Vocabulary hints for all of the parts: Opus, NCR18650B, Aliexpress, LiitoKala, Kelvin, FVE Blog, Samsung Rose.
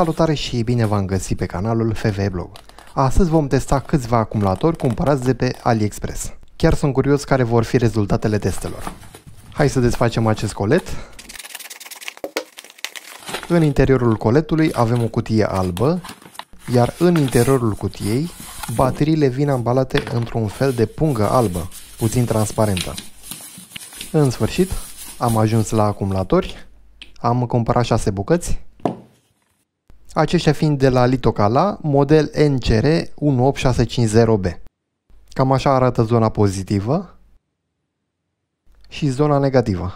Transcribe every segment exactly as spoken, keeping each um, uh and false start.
Salutare și bine v-am găsit pe canalul F V E Blog. Astăzi vom testa câțiva acumulatori cumpărați de pe AliExpress. Chiar sunt curios care vor fi rezultatele testelor. Hai să desfacem acest colet. În interiorul coletului avem o cutie albă, iar în interiorul cutiei bateriile vin ambalate într-un fel de pungă albă, puțin transparentă. În sfârșit, am ajuns la acumulatori, am cumpărat șase bucăți, aceștia fiind de la LiitoKala, model N C R unu opt șase cinci zero B. Cam așa arată zona pozitivă și zona negativă.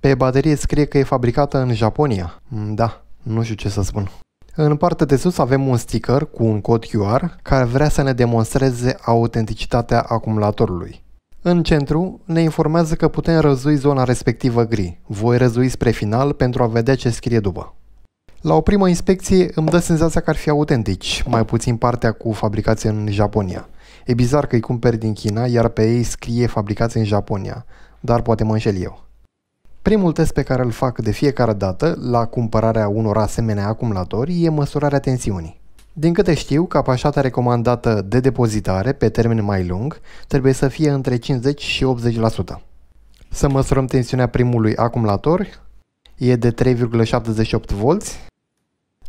Pe baterie scrie că e fabricată în Japonia. Da, nu știu ce să spun. În partea de sus avem un sticker cu un cod Q R care vrea să ne demonstreze autenticitatea acumulatorului. În centru ne informează că putem răzui zona respectivă gri. Voi răzui spre final pentru a vedea ce scrie după. La o primă inspecție îmi dă senzația că ar fi autentici, mai puțin partea cu fabricație în Japonia. E bizar că îi cumperi din China, iar pe ei scrie fabricație în Japonia, dar poate mă înșel eu. Primul test pe care îl fac de fiecare dată la cumpărarea unor asemenea acumulatori e măsurarea tensiunii. Din câte știu, capacitatea recomandată de depozitare pe termen mai lung trebuie să fie între cincizeci și optzeci la sută. Să măsurăm tensiunea primului acumulator, e de trei virgulă șaptezeci și opt volți,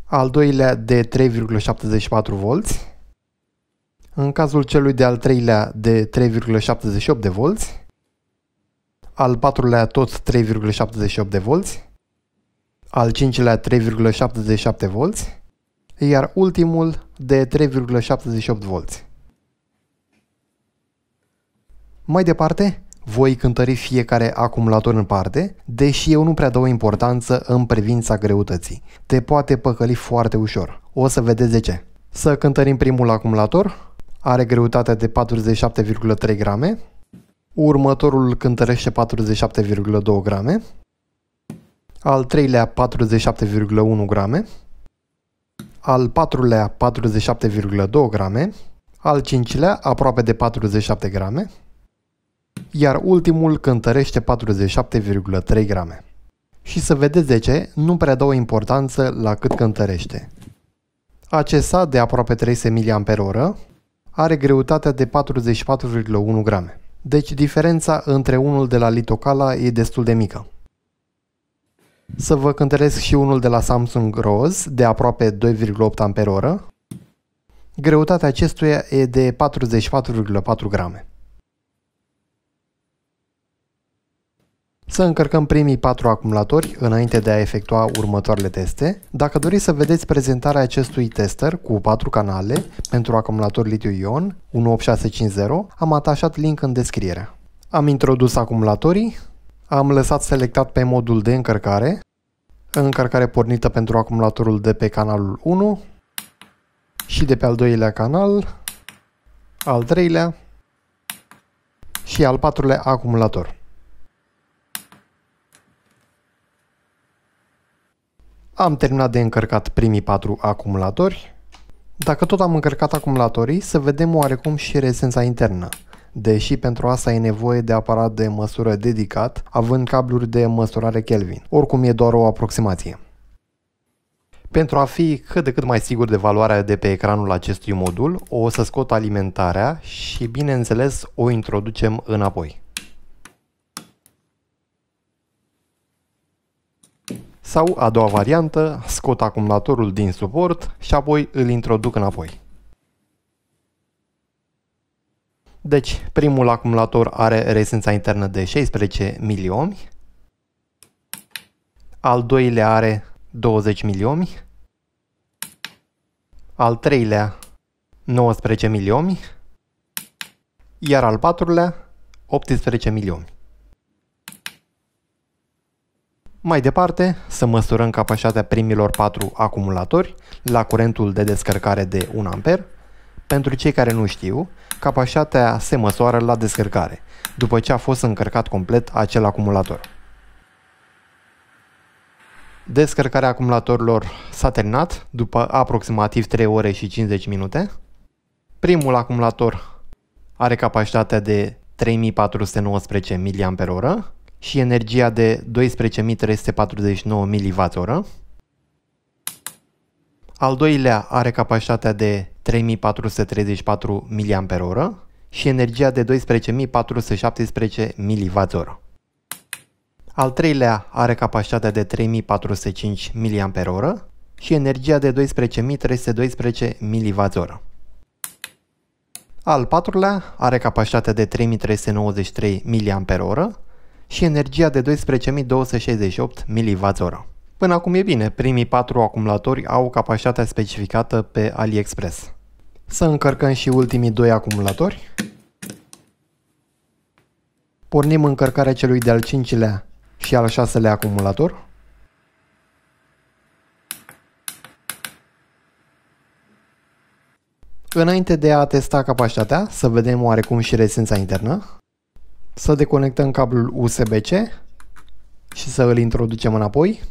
al doilea de trei virgulă șaptezeci și patru volți, în cazul celui de-al treilea de trei virgulă șaptezeci și opt de volți, al patrulea tot trei virgulă șaptezeci și opt de volți, al cincilea trei virgulă șaptezeci și șapte de volți, iar ultimul de trei virgulă șaptezeci și opt de volți. Mai departe, voi cântări fiecare acumulator în parte, deși eu nu prea dau importanță în privința greutății. Te poate păcăli foarte ușor. O să vedeți de ce. Să cântărim primul acumulator. Are greutatea de patruzeci și șapte virgulă trei grame. Următorul cântărește patruzeci și șapte virgulă doi grame. Al treilea patruzeci și șapte virgulă unu grame. Al patrulea patruzeci și șapte virgulă doi grame. Al cincilea aproape de patruzeci și șapte grame. Iar ultimul cântărește patruzeci și șapte virgulă trei grame. Și să vedeți de ce, nu prea dau importanță la cât cântărește. Acesta, de aproape trei sute de miliamperi oră, are greutatea de patruzeci și patru virgulă unu grame. Deci diferența între unul de la LiitoKala e destul de mică. Să vă cântăresc și unul de la Samsung Rose, de aproape doi virgulă opt amperi oră. Greutatea acestuia e de patruzeci și patru virgulă patru grame. Să încărcăm primii patru acumulatori înainte de a efectua următoarele teste. Dacă doriți să vedeți prezentarea acestui tester cu patru canale pentru acumulator litiu-ion unu opt șase cinci zero, am atașat link în descriere. Am introdus acumulatorii, am lăsat selectat pe modul de încărcare, încărcare pornită pentru acumulatorul de pe canalul unu și de pe al doilea canal, al treilea și al patrulea acumulator. Am terminat de încărcat primii patru acumulatori. Dacă tot am încărcat acumulatorii, să vedem oarecum și rezistența internă, deși pentru asta e nevoie de aparat de măsură dedicat, având cabluri de măsurare Kelvin. Oricum e doar o aproximație. Pentru a fi cât de cât mai sigur de valoarea de pe ecranul acestui modul, o să scot alimentarea și, bineînțeles, o introducem înapoi. Sau, a doua variantă, scot acumulatorul din suport și apoi îl introduc înapoi. Deci, primul acumulator are rezistența internă de șaisprezece miliomi, al doilea are douăzeci miliomi, al treilea nouăsprezece miliomi, iar al patrulea optsprezece miliomi. Mai departe, să măsurăm capacitatea primilor patru acumulatori la curentul de descărcare de un ampere. Pentru cei care nu știu, capacitatea se măsoară la descărcare, după ce a fost încărcat complet acel acumulator. Descărcarea acumulatorilor s-a terminat după aproximativ trei ore și cincizeci minute. Primul acumulator are capacitatea de trei mii patru sute nouăsprezece miliamperi oră. Și energia de douăsprezece mii trei sute patruzeci și nouă miliwați oră. Al doilea are capacitatea de trei mii patru sute treizeci și patru mAh și energia de doisprezece mii patru sute șaptesprezece mWh. Al treilea are capacitatea de trei mii patru sute cinci mAh și energia de doisprezece mii trei sute doisprezece mWh. Al patrulea are capacitatea de trei mii trei sute nouăzeci și trei mAh și energia de doisprezece mii două sute șaizeci și opt mWh. Până acum e bine, primii patru acumulatori au capacitatea specificată pe AliExpress. Să încărcăm și ultimii doi acumulatori. Pornim încărcarea celui de-al cincilea și al șaselea acumulator. Înainte de a testa capacitatea, să vedem oarecum și rezistența internă, să deconectăm cablul U S B C și să îl introducem înapoi.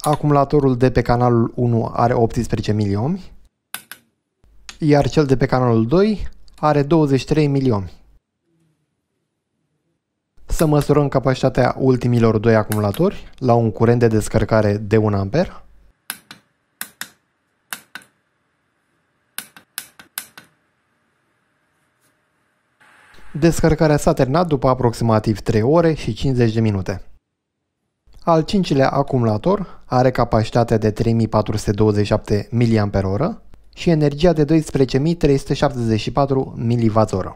Acumulatorul de pe canalul unu are optsprezece miliomi, iar cel de pe canalul doi are douăzeci și trei miliomi. Să măsurăm capacitatea ultimilor doi acumulatori la un curent de descărcare de un ampere. Descărcarea s-a terminat după aproximativ trei ore și cincizeci de minute. Al cincilea acumulator are capacitatea de trei mii patru sute douăzeci și șapte mAh și energia de doisprezece mii trei sute șaptezeci și patru mWh.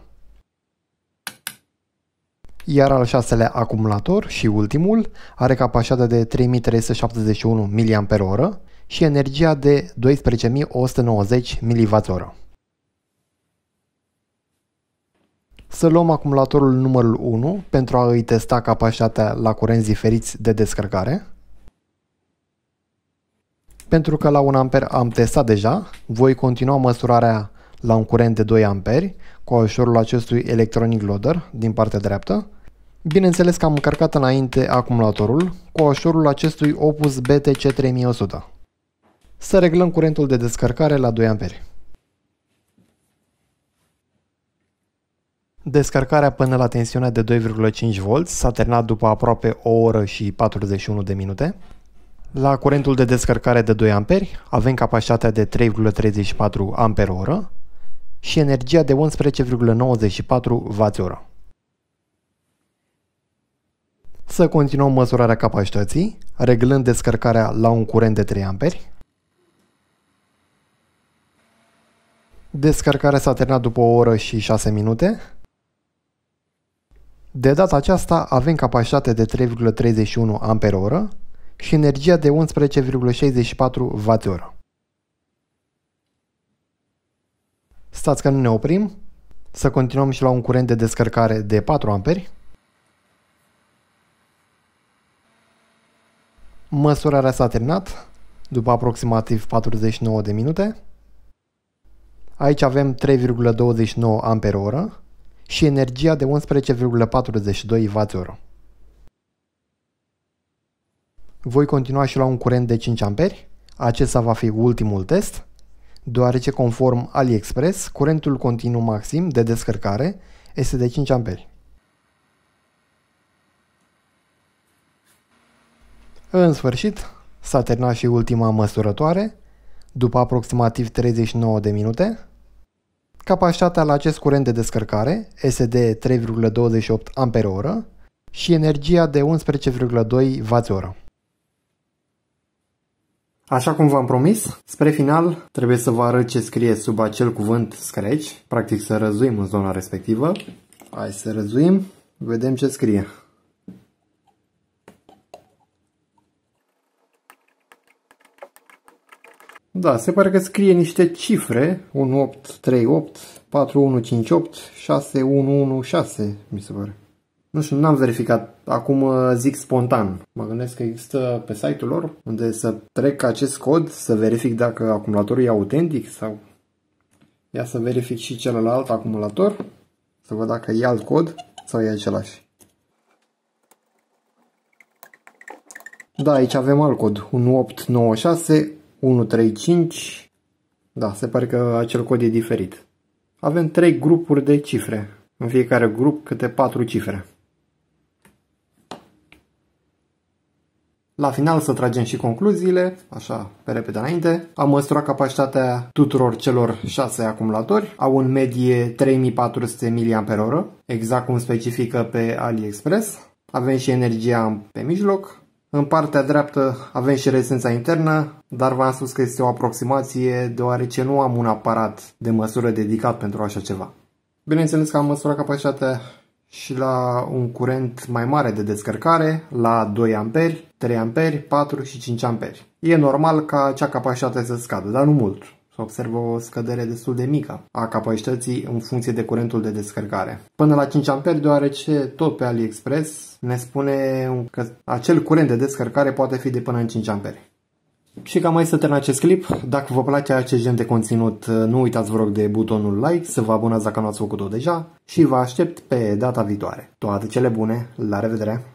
Iar al șaselea acumulator și ultimul are capacitatea de trei mii trei sute șaptezeci și unu mAh și energia de doisprezece mii o sută nouăzeci mWh. Să luăm acumulatorul numărul unu pentru a îi testa capacitatea la curenți diferiți de descărcare. Pentru că la un ampere am testat deja, voi continua măsurarea la un curent de doi ampere cu ajutorul acestui electronic loader din partea dreaptă. Bineînțeles că am încărcat înainte acumulatorul cu ajutorul acestui Opus B T C trei mii o sută. Să reglăm curentul de descărcare la doi ampere. Descărcarea până la tensiunea de doi virgulă cinci volți s-a terminat după aproape o oră și patruzeci și unu de minute. La curentul de descărcare de doi ampere avem capacitatea de trei virgulă treizeci și patru ampere oră și energia de unsprezece virgulă nouăzeci și patru watt oră. Să continuăm măsurarea capacității, reglând descărcarea la un curent de trei ampere. Descărcarea s-a terminat după o oră și șase minute. De data aceasta avem capacitate de trei virgulă treizeci și unu ampere oră și energia de unsprezece virgulă șaizeci și patru watt oră. Stați că nu ne oprim, să continuăm și la un curent de descărcare de patru ampere. Măsurarea s-a terminat după aproximativ patruzeci și nouă de minute. Aici avem trei virgulă douăzeci și nouă ampere oră. Și energia de unsprezece virgulă patruzeci și doi watt oră. Voi continua și la un curent de cinci ampere. Acesta va fi ultimul test, deoarece conform AliExpress, curentul continuu maxim de descărcare este de cinci ampere. În sfârșit, s-a terminat și ultima măsurătoare, după aproximativ treizeci și nouă de minute. Capacitatea la acest curent de descărcare este de trei virgulă douăzeci și opt ampere oră și energia de unsprezece virgulă doi watt oră. Așa cum v-am promis, spre final trebuie să vă arăt ce scrie sub acel cuvânt scratch, practic să răzuim în zona respectivă. Hai să răzuim, vedem ce scrie. Da, se pare că scrie niște cifre, unu opt trei opt, patru unu cinci opt, șase unu unu șase, mi se pare. Nu știu, n-am verificat, acum zic spontan. Mă gândesc că există pe site-ul lor unde să trec acest cod, să verific dacă acumulatorul e autentic sau... Ia să verific și celălalt acumulator, să văd dacă e alt cod sau e același. Da, aici avem alt cod, unu opt nouă șase unu trei cinci, da, se pare că acel cod e diferit. Avem trei grupuri de cifre, în fiecare grup câte patru cifre. La final să tragem și concluziile, așa pe repede înainte. Am măsurat capacitatea tuturor celor șase acumulatori. Au în medie trei mii patru sute miliamperi oră, exact cum specifică pe AliExpress. Avem și energia pe mijloc. În partea dreaptă avem și rezistența internă, dar v-am spus că este o aproximație deoarece nu am un aparat de măsură dedicat pentru așa ceva. Bineînțeles că am măsurat capacitatea și la un curent mai mare de descărcare, la doi amperi, trei amperi, patru și cinci amperi. E normal ca acea capacitate să scadă, dar nu mult. Se observă o scădere destul de mică a capacității în funcție de curentul de descărcare. Până la cinci amperi, deoarece tot pe AliExpress ne spune că acel curent de descărcare poate fi de până în cinci amperi. Și cam aici să termin acest clip. Dacă vă place acest gen de conținut, nu uitați vă rog de butonul like, să vă abonați dacă nu ați făcut-o deja și vă aștept pe data viitoare. Toate cele bune, la revedere!